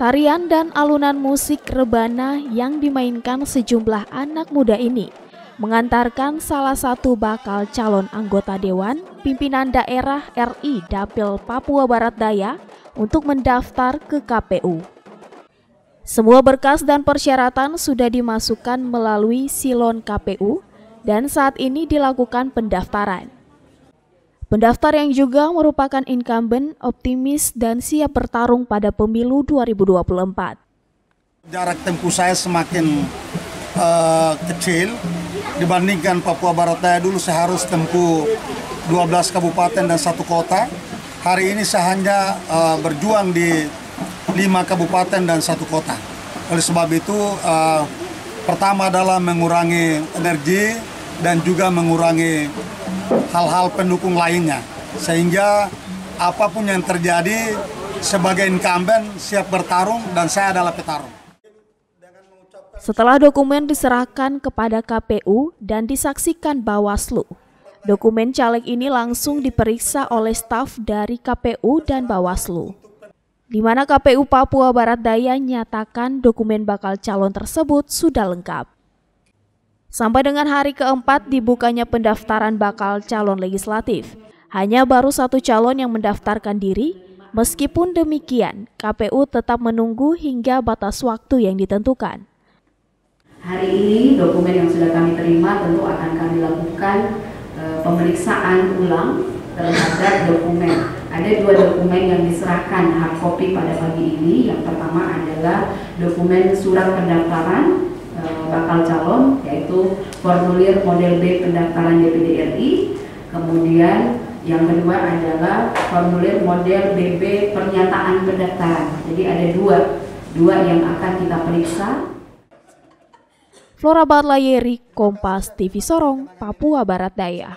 Tarian dan alunan musik rebana yang dimainkan sejumlah anak muda ini mengantarkan salah satu bakal calon anggota Dewan Pimpinan Daerah RI Dapil Papua Barat Daya untuk mendaftar ke KPU. Semua berkas dan persyaratan sudah dimasukkan melalui silon KPU dan saat ini dilakukan pendaftaran. Pendaftar yang juga merupakan incumbent, optimis dan siap bertarung pada pemilu 2024. Jarak tempuh saya semakin kecil dibandingkan Papua Barat Daya. Dulu saya harus tempuh 12 kabupaten dan 1 kota. Hari ini saya hanya berjuang di 5 kabupaten dan 1 kota. Oleh sebab itu, pertama adalah mengurangi energi dan juga mengurangi hal-hal pendukung lainnya, sehingga apapun yang terjadi sebagai incumbent siap bertarung dan saya adalah petarung. Setelah dokumen diserahkan kepada KPU dan disaksikan Bawaslu, dokumen caleg ini langsung diperiksa oleh staf dari KPU dan Bawaslu, di mana KPU Papua Barat Daya nyatakan dokumen bakal calon tersebut sudah lengkap. Sampai dengan hari keempat dibukanya pendaftaran bakal calon legislatif, hanya baru 1 calon yang mendaftarkan diri. Meskipun demikian, KPU tetap menunggu hingga batas waktu yang ditentukan. Hari ini dokumen yang sudah kami terima tentu akan kami lakukan pemeriksaan ulang terhadap dokumen. Ada 2 dokumen yang diserahkan hard copy pada pagi ini. Yang pertama adalah dokumen surat pendaftaran bakal calon, yaitu formulir model B pendaftaran DPD RI. Kemudian yang kedua adalah formulir model BB pernyataan pendaftaran. Jadi ada dua yang akan kita periksa. Flora Batlaeri, Kompas TV Sorong, Papua Barat Daya.